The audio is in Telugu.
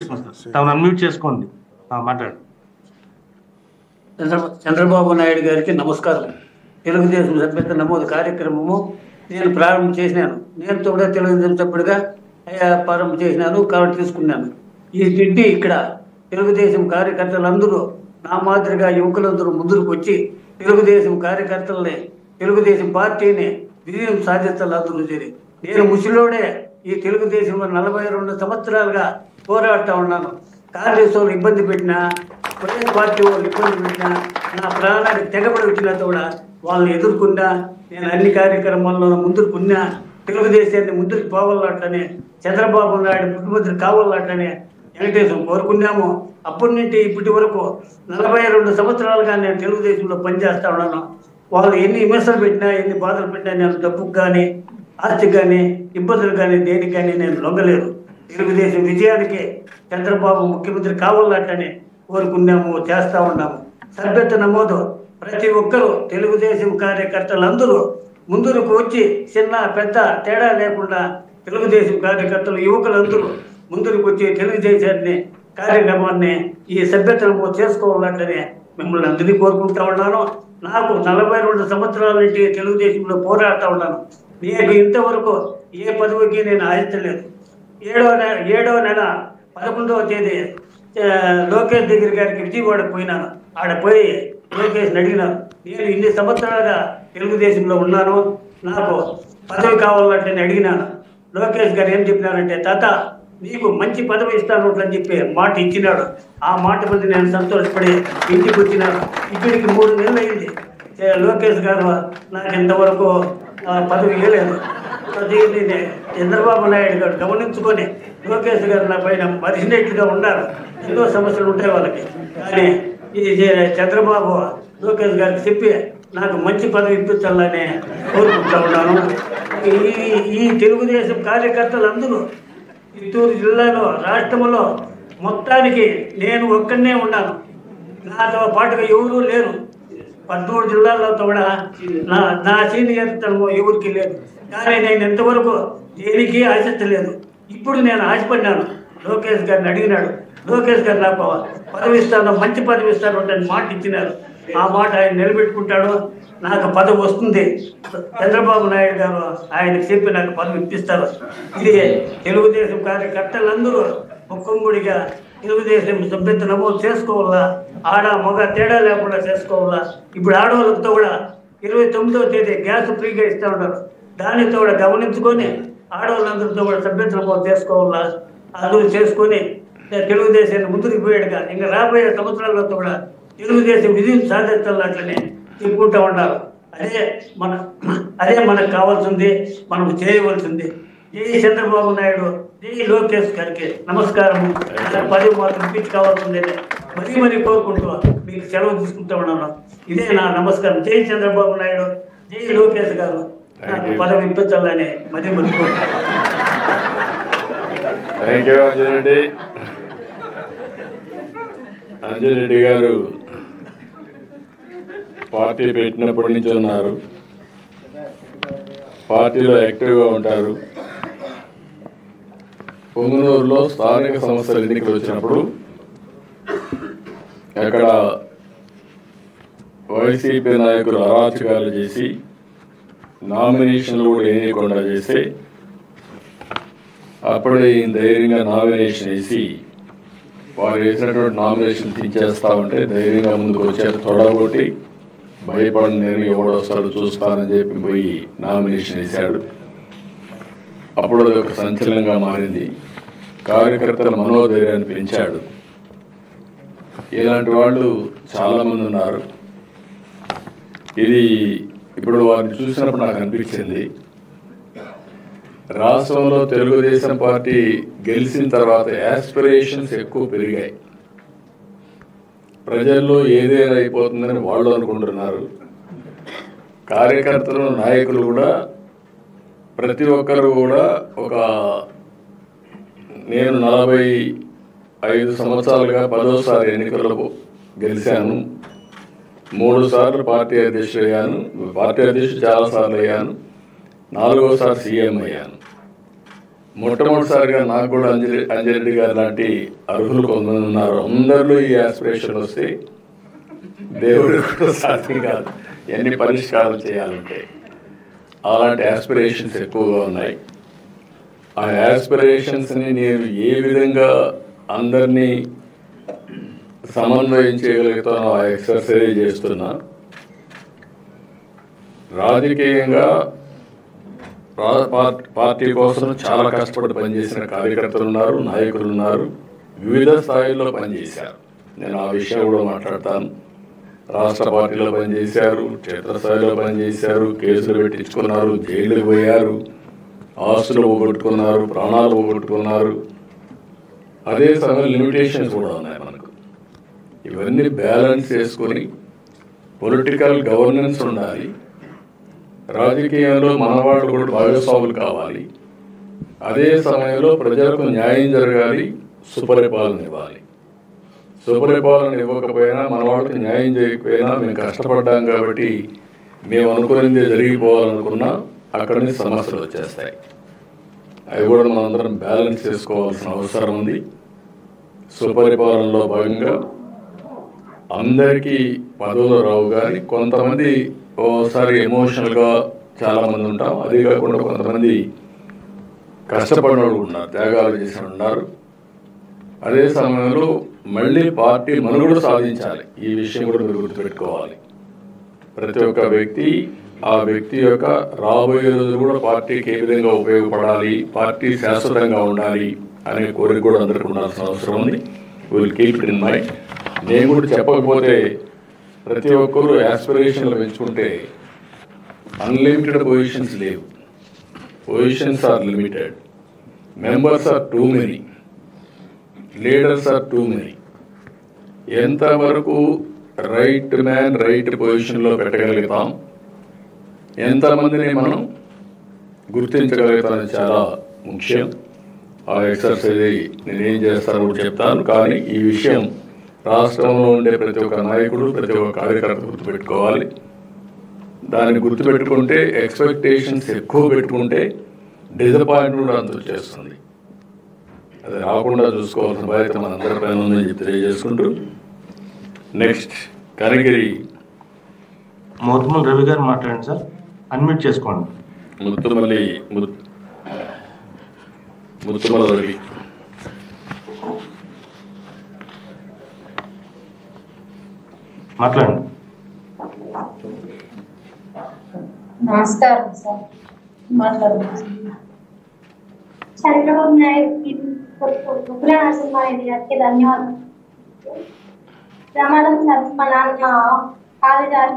Chandrababu Naidu gariki namaskaram. Telugu Desam సభ్యత్వ నమోదు కార్యక్రమము నేను ప్రారంభం చేసినాను. నేను తోడ తెలుగు దేశంతప్పుడుగా ప్రారంభం చేసినాను కాబట్టి తీసుకున్నాను. ఈ తిండి ఇక్కడ తెలుగు దేశం కార్యకర్తలందరూ నా మాదిరిగా యువకులందరూ ముందుకు వచ్చి తెలుగు దేశం కార్యకర్తల్ని తెలుగు దేశం పార్టీని విజయం సాధించాలని చేరి నేను ముసిలోడే ఈ తెలుగు దేశంలో 42 సంవత్సరాలుగా పోరాడుతా ఉన్నాను. కాంగ్రెస్ వాళ్ళు ఇబ్బంది పెట్టినా ప్రజా పార్టీ వాళ్ళు ఇబ్బంది పెట్టినా నా ప్రాణానికి తెగబడి వచ్చినా కూడా వాళ్ళని ఎదుర్కొన్నా నేను అన్ని కార్యక్రమాల్లో ముందుకున్నా. తెలుగుదేశాన్ని ముందుకు పోవాలనే చంద్రబాబు నాయుడు ముఖ్యమంత్రి కావాలనే వెంకటేశం కోరుకున్నాము. అప్పటి నుండి ఇప్పటి వరకు 42 సంవత్సరాలుగా నేను తెలుగుదేశంలో పనిచేస్తా ఉన్నాను. వాళ్ళు ఎన్ని విమర్శలు పెట్టినా ఎన్ని బాధలు పెట్టినా నేను డబ్బుకు కానీ ఆస్తికి కానీ ఇబ్బందులు కానీ దేనికి కానీ నేను లొంగలేను. తెలుగుదేశం విజయానికి చంద్రబాబు ముఖ్యమంత్రి కావాలనే కోరుకున్నాము, చేస్తూ ఉన్నాము. సభ్యత నమోదు ప్రతి ఒక్కరూ తెలుగుదేశం కార్యకర్తలందరూ ముందుకు వచ్చి చిన్న పెద్ద తేడా లేకుండా తెలుగుదేశం కార్యకర్తలు యువకులందరూ ముందుకు వచ్చి తెలుగుదేశాన్ని కార్యక్రమాన్ని ఈ సభ్యత నమోదు చేసుకోవాలంటేనే మిమ్మల్ని అందరినీ కోరుకుంటూ ఉన్నాను. నాకు 42 సంవత్సరాల నుండి తెలుగుదేశంలో పోరాడుతూ ఉన్నాను. నేను ఇంతవరకు ఏ పదవికి నేను ఆశించలేదు. 7వ నెల 11వ తేదీ లోకేష్ దగ్గర గారికి విజయవాడ పోయినాను. ఆడ పోయి లోకేష్ని అడిగినాను, నేను ఇన్ని సంవత్సరాలుగా తెలుగుదేశంలో ఉన్నాను, నాకు పదవి కావాలంటే నేను అడిగినాను. లోకేష్ గారు ఏం చెప్పినారంటే, తాత నీకు మంచి పదవి ఇస్తాను అని చెప్పి మాట ఇచ్చినాడు. ఆ మాట మీద నేను సంతోషపడి ఇంటికి వచ్చినాను. ఇప్పటికి 3 నెలలు అయింది. లోకేష్ గారు నాకు ఇంతవరకు పదవి ఇవ్వలేదు. దీన్ని చంద్రబాబు నాయుడు గారు గమనించుకొని లోకేష్ గారు నా పైన మరిచినట్టుగా ఉన్నారు. ఎన్నో సమస్యలు ఉంటాయి వాళ్ళకి, కానీ ఇది చంద్రబాబు లోకేష్ గారికి చెప్పి నాకు మంచి పదవి ఇప్పించాలని కోరుకుంటా ఉన్నాను. ఈ తెలుగుదేశం కార్యకర్తలందరూ చిత్తూరు జిల్లాలో రాష్ట్రంలో మొత్తానికి నేను ఒక్కనే ఉన్నాను. నాతో పాటుగా ఎవరూ లేరు. 14 జిల్లాల్లో కూడా నా సీనియర్తనము ఎవరికి లేదు. కానీ నేను ఎంతవరకు దేనికి ఆశించలేదు. ఇప్పుడు నేను ఆశపడ్డాను. లోకేష్ గారిని అడిగినాడు. లోకేష్ గారు నాకు పదవిస్తాను, మంచి పదవిస్తాను అని మాట ఇచ్చినారు. ఆ మాట ఆయన నిలబెట్టుకుంటాడు. నాకు పదవి వస్తుంది. చంద్రబాబు నాయుడు గారు ఆయనకు చెప్పి నాకు పదవి ఇప్పిస్తారు. ఇది తెలుగుదేశం కార్యకర్తలందరూ ముఖంబుడిగా తెలుగుదేశం సభ్యత నమోదు చేసుకోవాలా, ఆడ మగ తేడా లేకుండా చేసుకోవాలా. ఇప్పుడు ఆడవాళ్ళతో కూడా 29వ తేదీ గ్యాస్ ఫ్రీగా ఇస్తూ ఉన్నారు. దానితో కూడా గమనించుకొని ఆడవాళ్ళందరితో కూడా సభ్యత నమోదు చేసుకోవాలా. అది చేసుకొని తెలుగుదేశాన్ని ముందుకు పోయాడుగా ఇంకా రాబోయే సంవత్సరాల్లో కూడా తెలుగుదేశం విజయం సాధించాలని చెప్పుకుంటూ ఉన్నారు. అదే మనకు కావాల్సింది, మనం చేయవలసింది. జై చంద్రబాబు నాయుడు, జై లోకేష్ గారికి నమస్కారం. 10 మాత్రం ఇప్పించుకోవాల్సిందే మరీ కోరుకుంటూ మీకు సెలవు తీసుకుంటూ ఉన్నాను. ఇదే నా నమస్కారం. జై చంద్రబాబు నాయుడు, జై లోకేష్ గారు, నాకు పదవి ఇప్పించాలని మరీ కోరుకుంటున్నాను. అంజరెడ్డి గారు పార్టీ పెట్టినప్పటి నుంచి ఉన్నారు, పార్టీలో యాక్టివ్గా ఉంటారు. పొంగునూరులో స్థానిక సంస్థల ఎన్నికలు వచ్చినప్పుడు అక్కడ వైసీపీ నాయకులు అరాచకాలు చేసి నామినేషన్లు కూడా వేయకుండా చేస్తే అప్పుడే ధైర్యంగా నామినేషన్ వేసి వారు వేసినటువంటి నామినేషన్ తీసేస్తా ఉంటే ధైర్యంగా ముందుకు వచ్చారు. తొడగొట్టి భయపడిన నేను ఎవడొస్తాడు చూస్తానని చెప్పి పోయి నామినేషన్ వేశాడు. అప్పుడు అది ఒక సంచలనంగా మారింది. కార్యకర్తల మనోధైర్యాన్ని పెంచాడు. ఇలాంటి వాళ్ళు చాలామంది ఉన్నారు. ఇది ఇప్పుడు వారిని చూసినప్పుడు నాకు అనిపించింది, రాష్ట్రంలో తెలుగుదేశం పార్టీ గెలిచిన తర్వాత యాస్పిరేషన్స్ ఎక్కువ పెరిగాయి. ప్రజల్లో ఏదైనా అయిపోతుందని వాళ్ళు అనుకుంటున్నారు. కార్యకర్తలు నాయకులు కూడా ప్రతి ఒక్కరు కూడా ఒక నేను 45 సంవత్సరాలుగా 10వ సారి ఎన్నికలలో గెలిచాను, 3 సార్లు పార్టీ అధ్యక్షుడు అయ్యాను, పార్టీ అధ్యక్షుడు చాలాసార్లు అయ్యాను, 4వ సారి సీఎం అయ్యాను. మొట్టమొదటిసారిగా నాకు కూడా అంజరెడ్డి గారు లాంటి అర్హులు కొందరు ఉన్నారు. అందరిలో ఈ ఆస్పిరేషన్ వస్తే దేవుడు సాధ్యం కాదు, ఎన్ని పరిష్కారాలు చేయాలంటే. అలాంటి ఆస్పిరేషన్స్ ఎక్కువగా ఉన్నాయి. ఆ యాస్పిరేషన్స్ని నేను ఏ విధంగా అందరినీ సమన్వయం చేయగలుగుతానో ఆ ఎక్సర్సైజ్ చేస్తున్నా. రాజకీయంగా పార్టీ కోసం చాలా కష్టపడి పనిచేసిన కార్యకర్తలు ఉన్నారు, నాయకులు ఉన్నారు, వివిధ స్థాయిల్లో పనిచేశారు. నేను ఆ విషయం కూడా మాట్లాడతాను. రాష్ట్ర పార్టీలో పనిచేశారు, క్షేత్రస్థాయిలో పనిచేశారు, కేసులు పెట్టించుకున్నారు, జైలు పోయారు, ఆస్తులు పోగొట్టుకున్నారు, ప్రాణాలు పోగొట్టుకున్నారు. అదే సమయంలో లిమిటేషన్స్ కూడా ఉన్నాయి మనకు. ఇవన్నీ బ్యాలెన్స్ చేసుకొని పొలిటికల్ గవర్నెన్స్ ఉండాలి. రాజకీయాల్లో మనవాళ్ళు కూడా భాగస్వాములు కావాలి. అదే సమయంలో ప్రజలకు న్యాయం జరగాలి, సుపరిపాలన ఇవ్వాలి. సుపరిపాలన ఇవ్వకపోయినా, మనవాళ్ళకి న్యాయం చేయకపోయినా, మేము కష్టపడ్డాం కాబట్టి మేము అనుకునేది జరిగిపోవాలనుకున్నా అక్కడి నుంచి సమస్యలు వచ్చేస్తాయి. అవి కూడా మనందరం బ్యాలెన్స్ చేసుకోవాల్సిన అవసరం ఉంది. సుపరిపాలనలో భాగంగా అందరికీ పదవులు రావు, కానీ కొంతమంది ఓసారి ఎమోషనల్గా చాలామంది ఉంటాం. అదే కాకుండా కొంతమంది కష్టపడిన వాళ్ళు ఉన్నారు, త్యాగాలు చేసిన ఉన్నారు. అదే సమయంలో మళ్ళీ పార్టీ మనుగడ సాధించాలి. ఈ విషయం కూడా మీరు గుర్తుపెట్టుకోవాలి. ప్రతి ఒక్క వ్యక్తి ఆ వ్యక్తి యొక్క రాబోయే రోజు కూడా పార్టీకి ఏ విధంగా ఉపయోగపడాలి, పార్టీ శాశ్వతంగా ఉండాలి అనే కోరిక కూడా అందరికీ ఉండాల్సిన అవసరం ఉంది. Will keep it in mind. నేను కూడా చెప్పకపోతే ప్రతి ఒక్కరూ యాస్పిరేషన్లు పెంచుకుంటే అన్లిమిటెడ్ పొజిషన్స్ లేవు. Positions are limited, members are too many, leaders are too many. ఎంతవరకు రైట్ మ్యాన్ రైట్ పొజిషన్లో పెట్టగలుగుతాం, ఎంతమందిని మనం గుర్తించగలుగుతామని చాలా ముఖ్యం. ఆ ఎక్సర్సైజ్ నేనేం చేస్తానో కూడా చెప్తాను. కానీ ఈ విషయం రాష్ట్రంలో ఉండే ప్రతి ఒక్క నాయకుడు, ప్రతి ఒక్క కార్యకర్త గుర్తుపెట్టుకోవాలి. దాన్ని గుర్తుపెట్టుకుంటే, ఎక్స్పెక్టేషన్స్ ఎక్కువ పెట్టుకుంటే డిజపాయింట్మెంట్ అంత వచ్చేస్తుంది. అది రాకుండా చూసుకోవాల్సిన బాధ్యత మన అందరిపైన ఉందని చెప్పి తెలియజేసుకుంటూ నెక్స్ట్ కనగిరి ముత్తుమల్లి రవి గారు మాట్లాడండి సార్. అన్మ్యూట్ చేసుకోండి. ముత్తుమల్లి రవి. నమస్కారం సార్. చంద్రబాబు నాయుడు నరసింహారెడ్డి గారికి ధన్యవాదాలు. ప్రమాదం సార్, మా నాన్న కాలేజీ